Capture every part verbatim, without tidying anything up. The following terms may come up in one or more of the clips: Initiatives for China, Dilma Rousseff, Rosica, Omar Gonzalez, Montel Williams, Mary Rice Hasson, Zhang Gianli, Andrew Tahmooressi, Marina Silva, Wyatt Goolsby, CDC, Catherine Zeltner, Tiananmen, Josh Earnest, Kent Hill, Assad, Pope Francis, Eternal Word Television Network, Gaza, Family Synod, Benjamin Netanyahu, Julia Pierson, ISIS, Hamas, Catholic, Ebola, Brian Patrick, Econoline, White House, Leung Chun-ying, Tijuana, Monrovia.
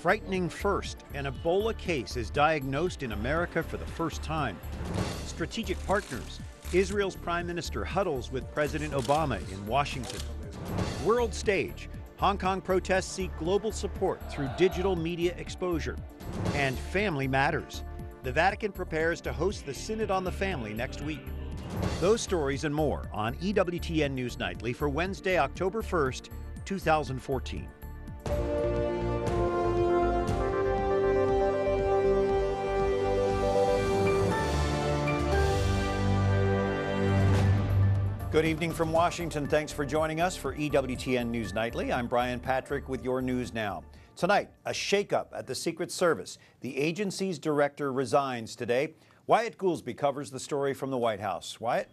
Frightening first, an Ebola case is diagnosed in America for the first time. Strategic partners. Israel's Prime Minister huddles with President Obama in Washington. World stage. Hong Kong protests seek global support through digital media exposure. And family matters. The Vatican prepares to host the Synod on the Family next week. Those stories and more on E W T N News Nightly for Wednesday, October first, two thousand fourteen. Good evening from Washington. Thanks for joining us for E W T N News Nightly. I'm Brian Patrick with your news now. Tonight, a shakeup at the Secret Service. The agency's director resigns today. Wyatt Goolsby covers the story from the White House. Wyatt?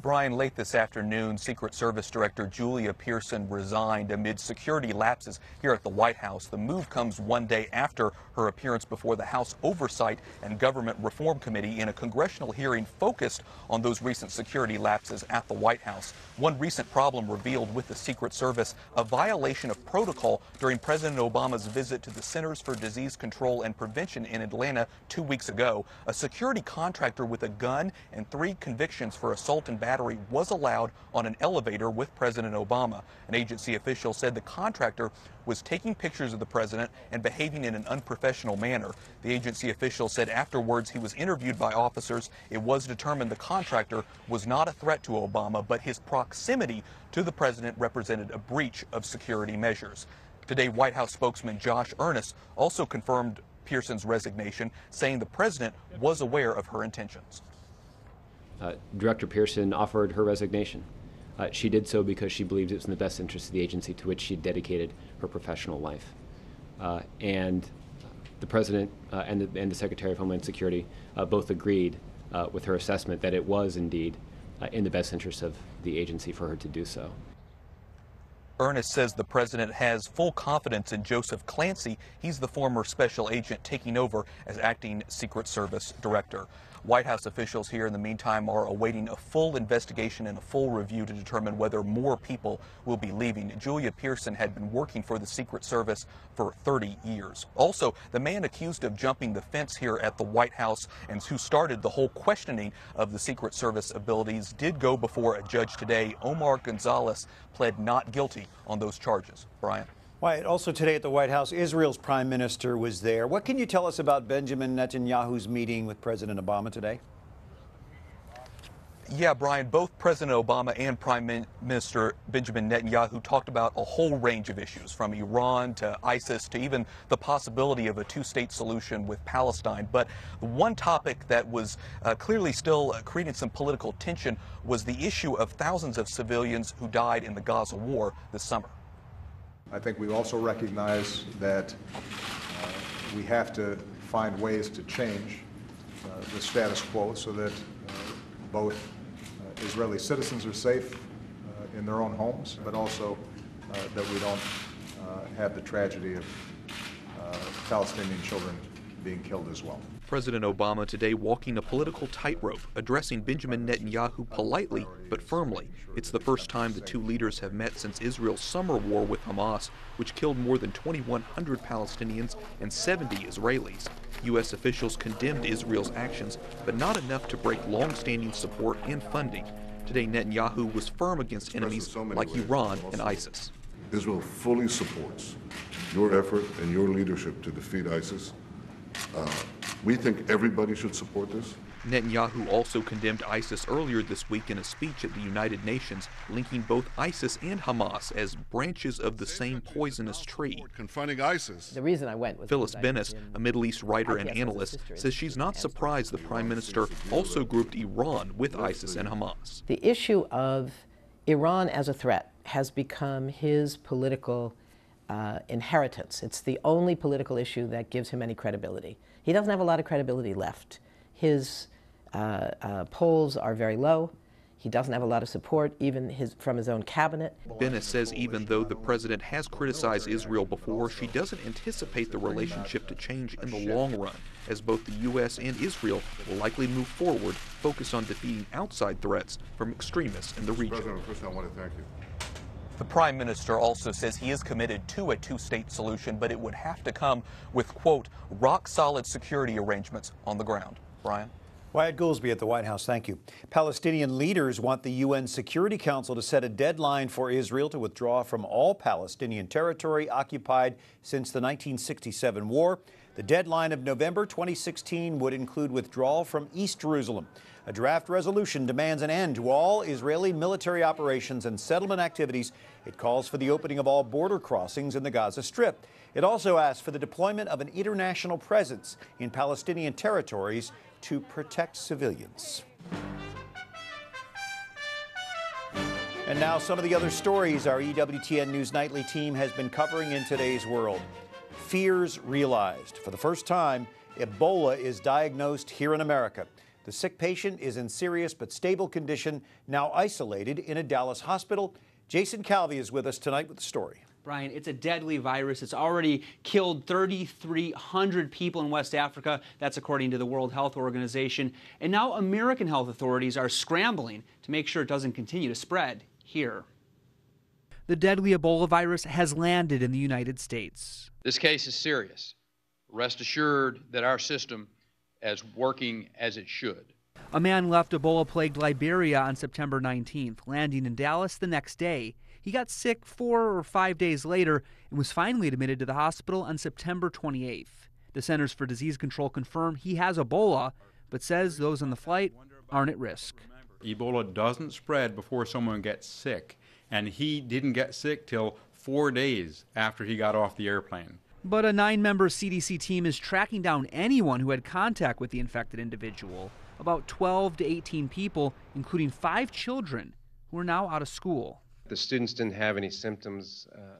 Brian, late this afternoon, Secret Service Director Julia Pierson resigned amid security lapses here at the White House. The move comes one day after her appearance before the House Oversight and Government Reform Committee in a congressional hearing focused on those recent security lapses at the White House. One recent problem revealed with the Secret Service, a violation of protocol during President Obama's visit to the Centers for Disease Control and Prevention in Atlanta two weeks ago. A security contractor with a gun and three convictions for assault and battery was allowed on an elevator with President Obama. An agency official said the contractor was taking pictures of the president and behaving in an unprofessional manner. The agency official said afterwards he was interviewed by officers. It was determined the contractor was not a threat to Obama, but his proximity to the president represented a breach of security measures. Today, White House spokesman Josh Earnest also confirmed Pierson's resignation, saying the president was aware of her intentions. Uh, Director Pierson offered her resignation. Uh, she did so because she believed it was in the best interest of the agency to which she dedicated her professional life. Uh, and the President uh, and, the, and the Secretary of Homeland Security uh, both agreed uh, with her assessment that it was indeed uh, in the best interest of the agency for her to do so. Earnest says the president has full confidence in Joseph Clancy. He's the former special agent taking over as acting Secret Service director. White House officials here in the meantime are awaiting a full investigation and a full review to determine whether more people will be leaving. Julia Pierson had been working for the Secret Service for thirty years. Also, the man accused of jumping the fence here at the White House and who started the whole questioning of the Secret Service abilities did go before a judge today. Omar Gonzalez pled not guilty on those charges. Brian? Wyatt, also today at the White House, Israel's prime minister was there. What can you tell us about Benjamin Netanyahu's meeting with President Obama today? Yeah, Brian, both President Obama and Prime Minister Benjamin Netanyahu talked about a whole range of issues, from Iran to ISIS to even the possibility of a two-state solution with Palestine. But the one topic that was uh, clearly still uh, creating some political tension was the issue of thousands of civilians who died in the Gaza war this summer. I think we also recognize that uh, we have to find ways to change uh, the status quo so that uh, both uh, Israeli citizens are safe uh, in their own homes, but also uh, that we don't uh, have the tragedy of uh, Palestinian children being killed as well. President Obama today walking a political tightrope, addressing Benjamin Netanyahu politely but firmly. It's the first time the two leaders have met since Israel's summer war with Hamas, which killed more than twenty-one hundred Palestinians and seventy Israelis. U S officials condemned Israel's actions, but not enough to break long-standing support and funding. Today, Netanyahu was firm against enemies like Iran and ISIS. Israel fully supports your effort and your leadership to defeat ISIS. Uh, We think everybody should support this. Netanyahu also condemned ISIS earlier this week in a speech at the United Nations, linking both ISIS and Hamas as branches of the same poisonous tree. Confronting ISIS. The reason I went was Phyllis Bennis, a Middle East writer and analyst, says she's not surprised the Prime Minister also grouped Iran with ISIS and Hamas. The issue of Iran as a threat has become his political uh, inheritance. It's the only political issue that gives him any credibility. He doesn't have a lot of credibility left. His uh, uh, polls are very low. He doesn't have a lot of support, even his, from his own cabinet. Bennis says even though the president has criticized Israel before, she doesn't anticipate the relationship to change in the long run, as both the U S and Israel will likely move forward, focused on defeating outside threats from extremists in the region. President, first I want to thank you. The prime minister also says he is committed to a two-state solution, but it would have to come with, quote, rock-solid security arrangements on the ground. Brian? Wyatt Goolsby at the White House, thank you. Palestinian leaders want the U N Security Council to set a deadline for Israel to withdraw from all Palestinian territory occupied since the nineteen sixty-seven war. The deadline of November twenty sixteen would include withdrawal from East Jerusalem. A draft resolution demands an end to all Israeli military operations and settlement activities. It calls for the opening of all border crossings in the Gaza Strip. It also asks for the deployment of an international presence in Palestinian territories to protect civilians. And now some of the other stories our E W T N News Nightly team has been covering in today's world. Fears realized. For the first time, Ebola is diagnosed here in America. The sick patient is in serious but stable condition, now isolated in a Dallas hospital. Jason Calvi is with us tonight with the story. Brian, it's a deadly virus. It's already killed three thousand three hundred people in West Africa. That's according to the World Health Organization. And now American health authorities are scrambling to make sure it doesn't continue to spread here. The deadly Ebola virus has landed in the United States. This case is serious. Rest assured that our system is working as it should. A man left Ebola-plagued Liberia on September nineteenth, landing in Dallas the next day. He got sick four or five days later and was finally admitted to the hospital on September twenty-eighth. The Centers for Disease Control confirmed he has Ebola, but says those on the flight aren't at risk. Ebola doesn't spread before someone gets sick, and he didn't get sick till four days after he got off the airplane. But a nine-member C D C team is tracking down anyone who had contact with the infected individual, about twelve to eighteen people, including five children who are now out of school. The students didn't have any symptoms, uh,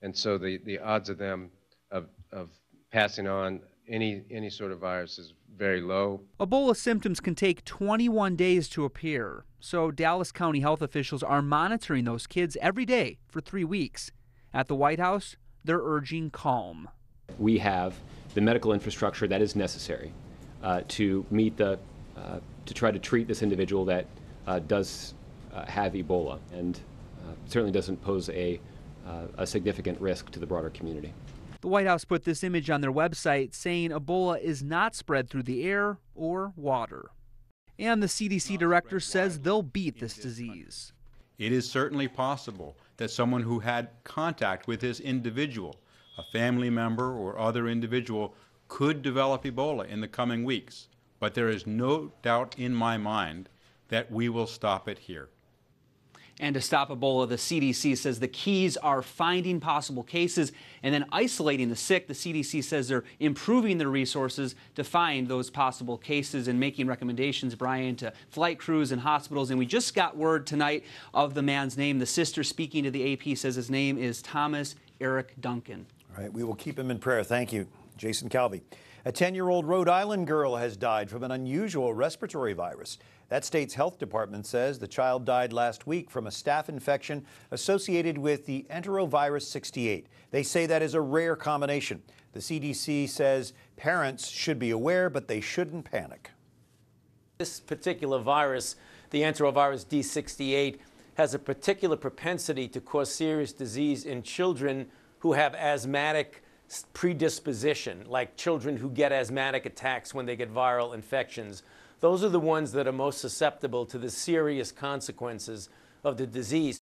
and so the, the odds of them of, of passing on any, any sort of virus is very low. Ebola symptoms can take twenty-one days to appear, so Dallas County health officials are monitoring those kids every day for three weeks. At the White House, they're urging calm. We have the medical infrastructure that is necessary uh, to meet the, uh, to try to treat this individual that uh, does uh, have Ebola and uh, certainly doesn't pose a, uh, a significant risk to the broader community. The White House put this image on their website saying Ebola is not spread through the air or water. And the C D C director says they'll beat this disease. It is certainly possible that someone who had contact with this individual, a family member or other individual, could develop Ebola in the coming weeks. But there is no doubt in my mind that we will stop it here. And to stop Ebola, the C D C says the keys are finding possible cases and then isolating the sick. The C D C says they're improving their resources to find those possible cases and making recommendations, Brian, to flight crews and hospitals. And we just got word tonight of the man's name. The sister speaking to the A P says his name is Thomas Eric Duncan. All right, we will keep him in prayer. Thank you, Jason Calvi. A ten-year-old Rhode Island girl has died from an unusual respiratory virus. That state's health department says the child died last week from a staph infection associated with the enterovirus sixty-eight. They say that is a rare combination. The C D C says parents should be aware, but they shouldn't panic. This particular virus, the enterovirus D sixty-eight, has a particular propensity to cause serious disease in children who have asthmatic predisposition, like children who get asthmatic attacks when they get viral infections. Those are the ones that are most susceptible to the serious consequences of the disease.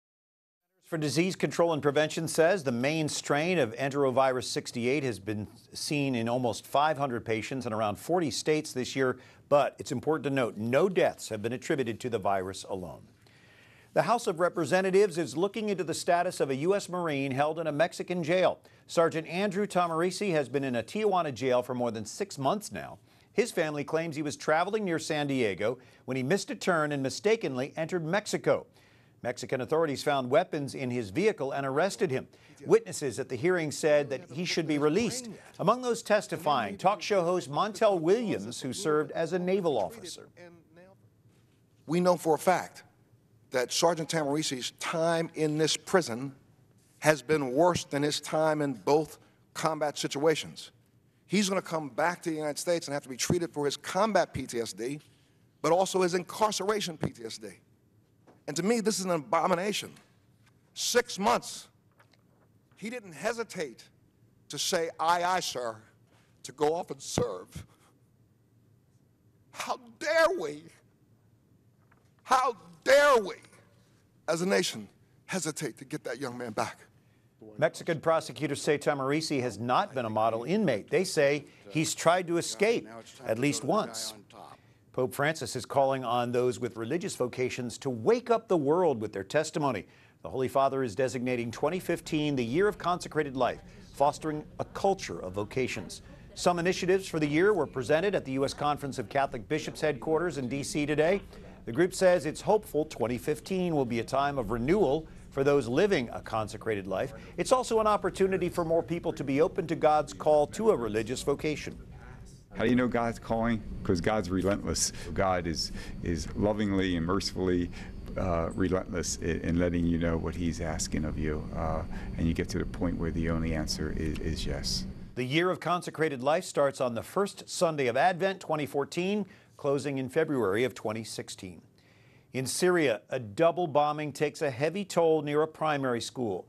For Disease Control and Prevention says the main strain of enterovirus sixty-eight has been seen in almost five hundred patients in around forty states this year, but it's important to note no deaths have been attributed to the virus alone. The House of Representatives is looking into the status of a U S Marine held in a Mexican jail. Sergeant Andrew Tahmooressi has been in a Tijuana jail for more than six months now. His family claims he was traveling near San Diego when he missed a turn and mistakenly entered Mexico. Mexican authorities found weapons in his vehicle and arrested him. Witnesses at the hearing said that he should be released. Among those testifying, talk show host Montel Williams, who served as a naval officer. We know for a fact that Sergeant Tahmooressy's time in this prison has been worse than his time in both combat situations. He's going to come back to the United States and have to be treated for his combat P T S D, but also his incarceration P T S D. And to me, this is an abomination. six months, he didn't hesitate to say, aye, aye, sir, to go off and serve. How dare we, how dare we, as a nation, hesitate to get that young man back? Mexican prosecutors say Tahmooressi has not been a model inmate. They say he's tried to escape at least once. Pope Francis is calling on those with religious vocations to wake up the world with their testimony. The Holy Father is designating twenty fifteen the year of consecrated life, fostering a culture of vocations. Some initiatives for the year were presented at the U S Conference of Catholic Bishops headquarters in D C today. The group says it's hopeful twenty fifteen will be a time of renewal for those living a consecrated life. It's also an opportunity for more people to be open to God's call to a religious vocation. How do you know God's calling? Because God's relentless. God is, is lovingly and mercifully uh, relentless in, in letting you know what he's asking of you. Uh, and you get to the point where the only answer is, is yes. The year of consecrated life starts on the first Sunday of Advent twenty fourteen, closing in February of twenty sixteen. In Syria, a double bombing takes a heavy toll near a primary school,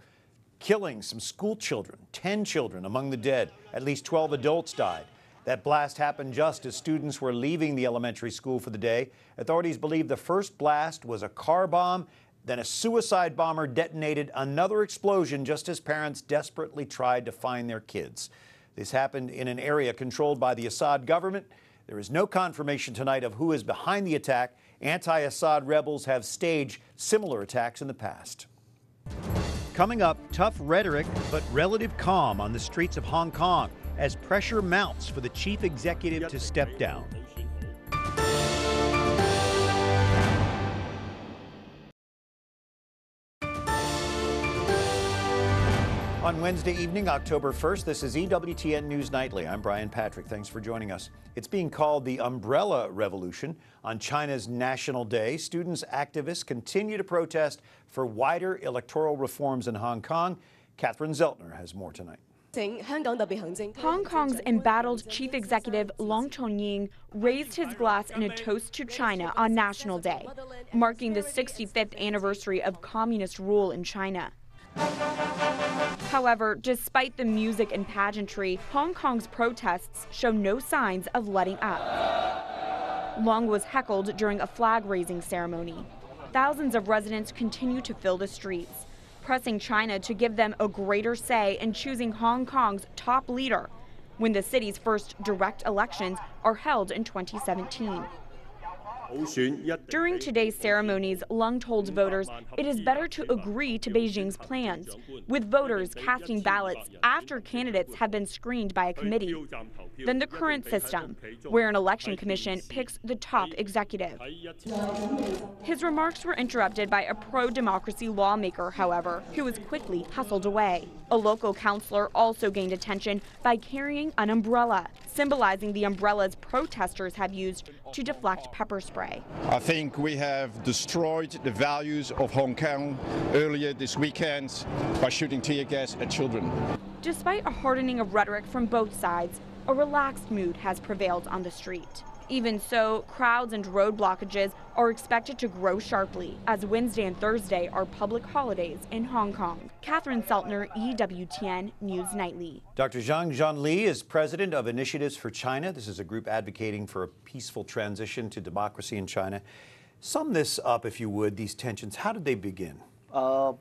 killing some school children, ten children among the dead. At least twelve adults died. That blast happened just as students were leaving the elementary school for the day. Authorities believe the first blast was a car bomb, then a suicide bomber detonated another explosion just as parents desperately tried to find their kids. This happened in an area controlled by the Assad government. There is no confirmation tonight of who is behind the attack. Anti-Assad rebels have staged similar attacks in the past. Coming up, tough rhetoric but relative calm on the streets of Hong Kong as pressure mounts for the chief executive to step down. On Wednesday evening, October first, this is E W T N News Nightly. I'm Brian Patrick. Thanks for joining us. It's being called the Umbrella Revolution. On China's National Day, students, activists continue to protest for wider electoral reforms in Hong Kong. Catherine Zeltner has more tonight. Hong Kong's embattled chief executive Leung Chun-ying raised his glass in a toast to China on National Day, marking the sixty-fifth anniversary of communist rule in China. However, despite the music and pageantry, Hong Kong's protests show no signs of letting up. Leung was heckled during a flag-raising ceremony. Thousands of residents continue to fill the streets, pressing China to give them a greater say in choosing Hong Kong's top leader when the city's first direct elections are held in twenty seventeen. During today's ceremonies, Leung told voters it is better to agree to Beijing's plans, with voters casting ballots after candidates have been screened by a committee, than the current system, where an election commission picks the top executive. His remarks were interrupted by a pro-democracy lawmaker, however, who was quickly hustled away. A local councillor also gained attention by carrying an umbrella, symbolizing the umbrellas protesters have used to deflect pepper spray. I think we have destroyed the values of Hong Kong earlier this weekend by shooting tear gas at children. Despite a hardening of rhetoric from both sides, a relaxed mood has prevailed on the street. Even so, crowds and road blockages are expected to grow sharply, as Wednesday and Thursday are public holidays in Hong Kong. Catherine Zeltner, E W T N News Nightly. Doctor Zhang Gianli is president of Initiatives for China. This is a group advocating for a peaceful transition to democracy in China. Sum this up, if you would, these tensions. How did they begin? Uh,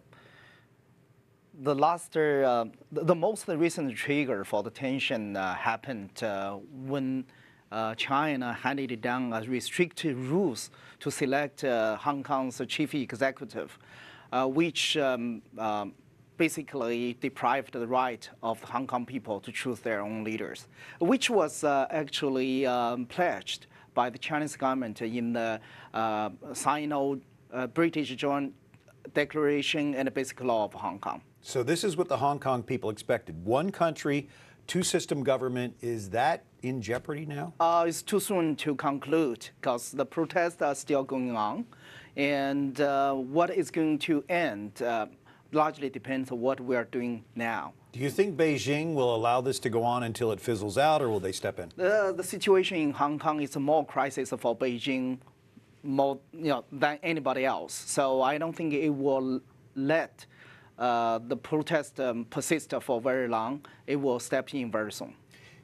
The last, uh, the most recent trigger for the tension uh, happened uh, when uh, China handed down uh, restrictive rules to select uh, Hong Kong's chief executive, uh, which um, uh, basically deprived the right of the Hong Kong people to choose their own leaders, which was uh, actually um, pledged by the Chinese government in the uh, Sino-British Joint Declaration and the Basic Law of Hong Kong. So this is what the Hong Kong people expected. One country, two-system government. Is that in jeopardy now? Uh, it's too soon to conclude because the protests are still going on. And uh, what is going to end uh, largely depends on what we are doing now. Do you think Beijing will allow this to go on until it fizzles out, or will they step in? Uh, the situation in Hong Kong is a more crisis for Beijing more, you know, than anybody else. So I don't think it will let uh, the protest um, persists for very long, it will step in very soon.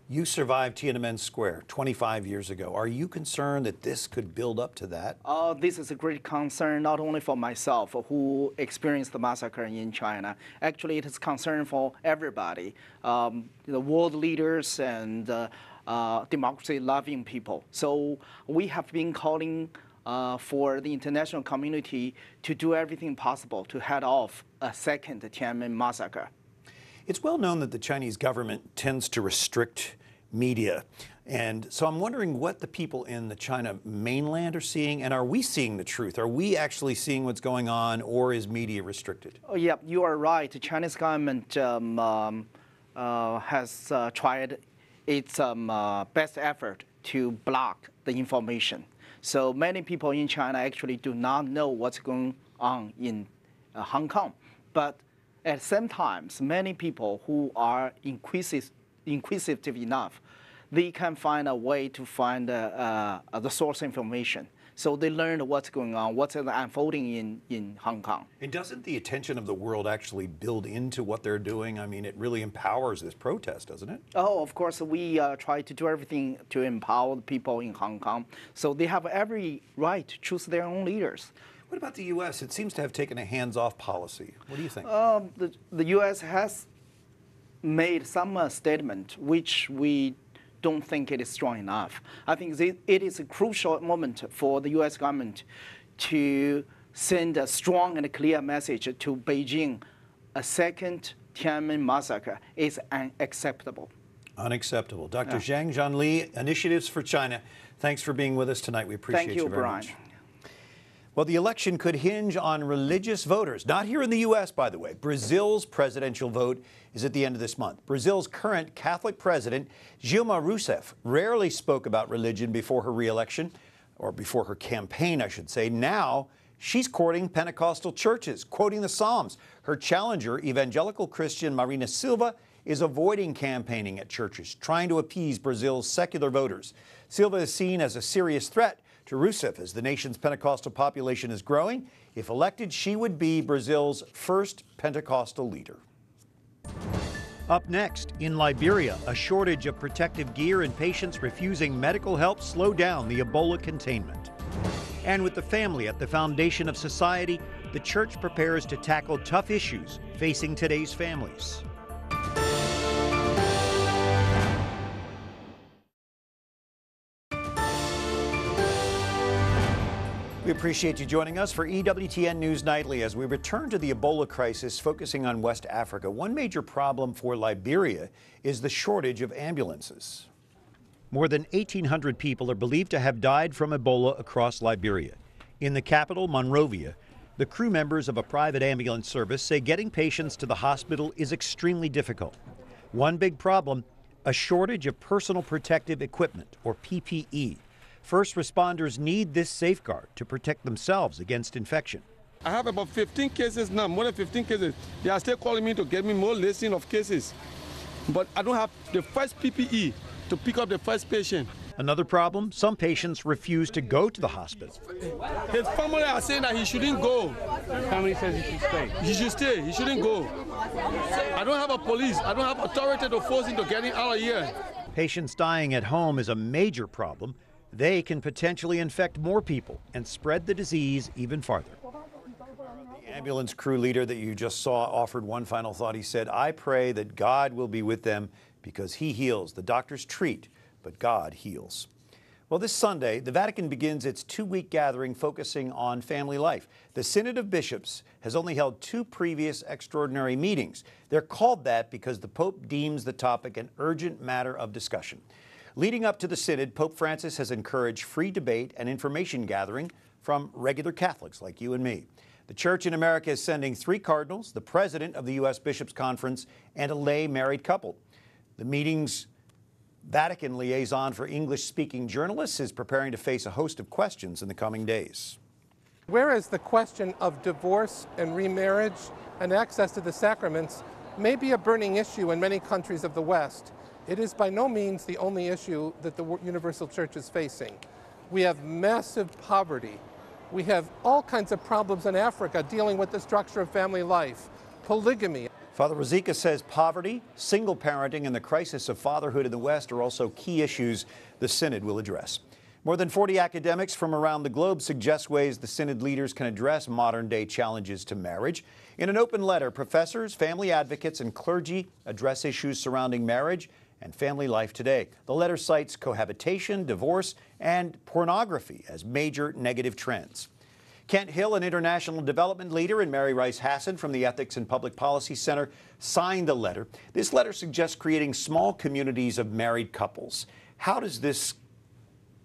You survived Tiananmen Square twenty-five years ago. Are you concerned that this could build up to that? Uh, this is a great concern, not only for myself, who experienced the massacre in China. Actually, it is concern for everybody, um, the world leaders and uh, uh, democracy-loving people. So we have been calling uh, for the international community to do everything possible to head off a second Tiananmen massacre. It's well known that the Chinese government tends to restrict media. And so I'm wondering what the people in the China mainland are seeing, and are we seeing the truth? Are we actually seeing what's going on, or is media restricted? Oh, yeah, you are right. The Chinese government um, um, uh, has uh, tried its um, uh, best effort to block the information. So many people in China actually do not know what's going on in uh, Hong Kong. But at the same time, many people who are inquisitive, inquisitive enough, they can find a way to find uh, uh, the source information. So they learned what's going on, what's unfolding in, in Hong Kong. And doesn't the attention of the world actually build into what they're doing? I mean, it really empowers this protest, doesn't it? Oh, of course. We uh, try to do everything to empower the people in Hong Kong. So they have every right to choose their own leaders. What about the U S? It seems to have taken a hands-off policy. What do you think? Um, the, the U S has made some uh, statement which we don't think it is strong enough. I think they, it is a crucial moment for the U S government to send a strong and clear message to Beijing. A second Tiananmen massacre is unacceptable. Unacceptable. Doctor Yeah. Zhang Gianli, Initiatives for China, thanks for being with us tonight. We appreciate Thank you, you very Brian. much. Well, the election could hinge on religious voters, not here in the U S, by the way. Brazil's presidential vote is at the end of this month. Brazil's current Catholic president, Dilma Rousseff, rarely spoke about religion before her re-election, or before her campaign, I should say. Now, she's courting Pentecostal churches, quoting the Psalms. Her challenger, evangelical Christian Marina Silva, is avoiding campaigning at churches, trying to appease Brazil's secular voters. Silva is seen as a serious threat to Rousseff, as the nation's Pentecostal population is growing. If elected, she would be Brazil's first Pentecostal leader. Up next, in Liberia, a shortage of protective gear and patients refusing medical help slow down the Ebola containment. And with the family at the foundation of society, the church prepares to tackle tough issues facing today's families. We appreciate you joining us for E W T N News Nightly as we return to the Ebola crisis, focusing on West Africa. One major problem for Liberia is the shortage of ambulances. More than eighteen hundred people are believed to have died from Ebola across Liberia. In the capital, Monrovia, the crew members of a private ambulance service say getting patients to the hospital is extremely difficult. One big problem, a shortage of personal protective equipment, or P P E. First responders need this safeguard to protect themselves against infection. I have about fifteen cases now, more than fifteen cases. They are still calling me to get me more listing of cases. But I don't have the first P P E to pick up the first patient. Another problem, some patients refuse to go to the hospital. His family are saying that he shouldn't go. Family says he should stay. He should stay, he shouldn't go. I don't have a police, I don't have authority to force him to get him out of here. Patients dying at home is a major problem. They can potentially infect more people and spread the disease even farther. The ambulance crew leader that you just saw offered one final thought. He said, "I pray that God will be with them because he heals. The doctors treat, but God heals." Well, this Sunday, the Vatican begins its two-week gathering focusing on family life. The Synod of Bishops has only held two previous extraordinary meetings. They're called that because the Pope deems the topic an urgent matter of discussion. Leading up to the Synod, Pope Francis has encouraged free debate and information gathering from regular Catholics like you and me. The Church in America is sending three cardinals, the president of the U S Bishops' Conference, and a lay married couple. The meeting's Vatican liaison for English-speaking journalists is preparing to face a host of questions in the coming days. Whereas the question of divorce and remarriage and access to the sacraments may be a burning issue in many countries of the West, it is by no means the only issue that the Universal Church is facing. We have massive poverty. We have all kinds of problems in Africa dealing with the structure of family life, polygamy. Father Rosica says poverty, single parenting, and the crisis of fatherhood in the West are also key issues the Synod will address. More than forty academics from around the globe suggest ways the Synod leaders can address modern-day challenges to marriage. In an open letter, professors, family advocates, and clergy address issues surrounding marriage and family life today. The letter cites cohabitation, divorce, and pornography as major negative trends. Kent Hill, an international development leader, and Mary Rice Hasson from the Ethics and Public Policy Center signed the letter. This letter suggests creating small communities of married couples. How does this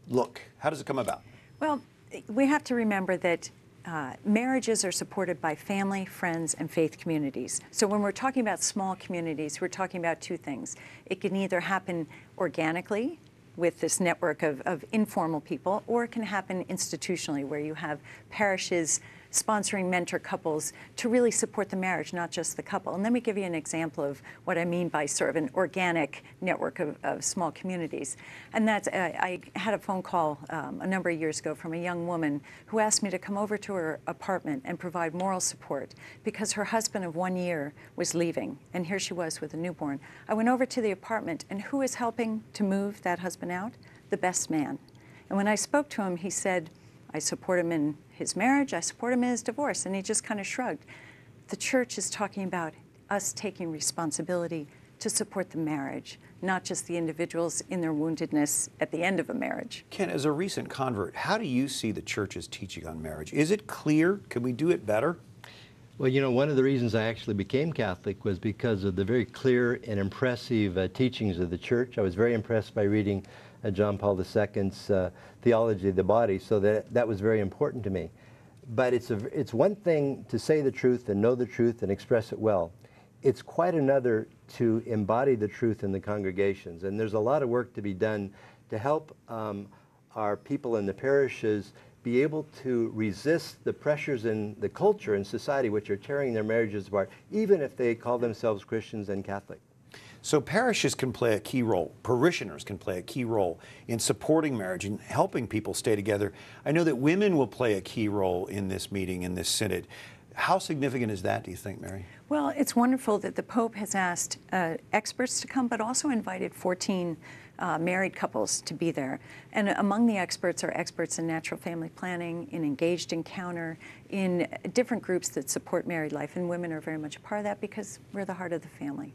look? How does it come about? Well, we have to remember that uh, marriages are supported by family, friends, and faith communities. So when we're talking about small communities, we're talking about two things. It can either happen organically, with this network of, of informal people, or it can happen institutionally, where you have parishes sponsoring mentor couples to really support the marriage, not just the couple. And let me give you an example of what I mean by sort of an organic network of, of small communities. And that's, I, I had a phone call um, a number of years ago from a young woman who asked me to come over to her apartment and provide moral support because her husband of one year was leaving, and here she was with a newborn. I went over to the apartment, and who was helping to move that husband out? The best man. And when I spoke to him, he said, I support him in his marriage, I support him in his divorce, and he just kind of shrugged. The church is talking about us taking responsibility to support the marriage, not just the individuals in their woundedness at the end of a marriage. Ken, as a recent convert, how do you see the church's teaching on marriage? Is it clear? Can we do it better? Well, you know, one of the reasons I actually became Catholic was because of the very clear and impressive uh, teachings of the church. I was very impressed by reading Uh, John Paul the Second's uh, theology of the body, so that that was very important to me. But it's, a, it's one thing to say the truth and know the truth and express it well. It's quite another to embody the truth in the congregations. And there's a lot of work to be done to help um, our people in the parishes be able to resist the pressures in the culture and society which are tearing their marriages apart, even if they call themselves Christians and Catholic. So parishes can play a key role, parishioners can play a key role in supporting marriage and helping people stay together. I know that women will play a key role in this meeting, in this synod. How significant is that, do you think, Mary? Well, it's wonderful that the Pope has asked uh, experts to come, but also invited fourteen uh, married couples to be there. And among the experts are experts in natural family planning, in engaged encounter, in different groups that support married life. And women are very much a part of that because we're the heart of the family.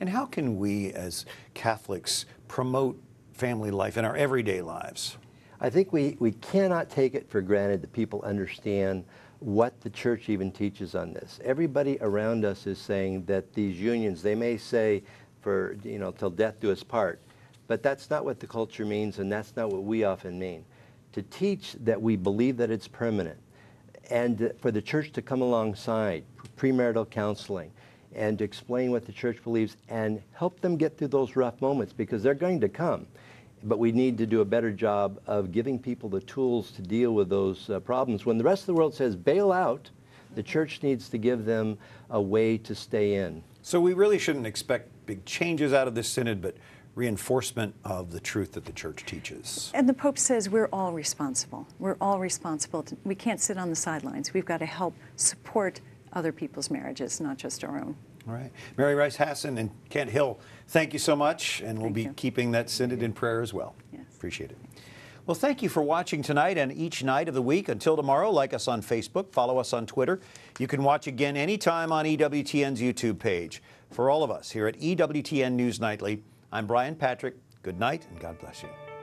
And how can we, as Catholics, promote family life in our everyday lives? I think we, we cannot take it for granted that people understand what the church even teaches on this. Everybody around us is saying that these unions, they may say, for, you know, till death do us part, but that's not what the culture means, and that's not what we often mean. To teach that we believe that it's permanent, and for the church to come alongside, premarital counseling, and to explain what the church believes and help them get through those rough moments, because they're going to come. But we need to do a better job of giving people the tools to deal with those uh, problems. When the rest of the world says bail out, the church needs to give them a way to stay in. So we really shouldn't expect big changes out of this synod, but reinforcement of the truth that the church teaches. And the Pope says we're all responsible. We're all responsible. To, we can't sit on the sidelines. We've got to help support other people's marriages, not just our own. All right. Mary Rice Hasson and Kent Hill, thank you so much, and we'll thank be you. keeping that synod in prayer as well. Yes. Appreciate it. Well, thank you for watching tonight and each night of the week. Until tomorrow, like us on Facebook, follow us on Twitter. You can watch again anytime on E W T N's YouTube page. For all of us here at E W T N News Nightly, I'm Brian Patrick. Good night, and God bless you.